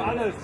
alles.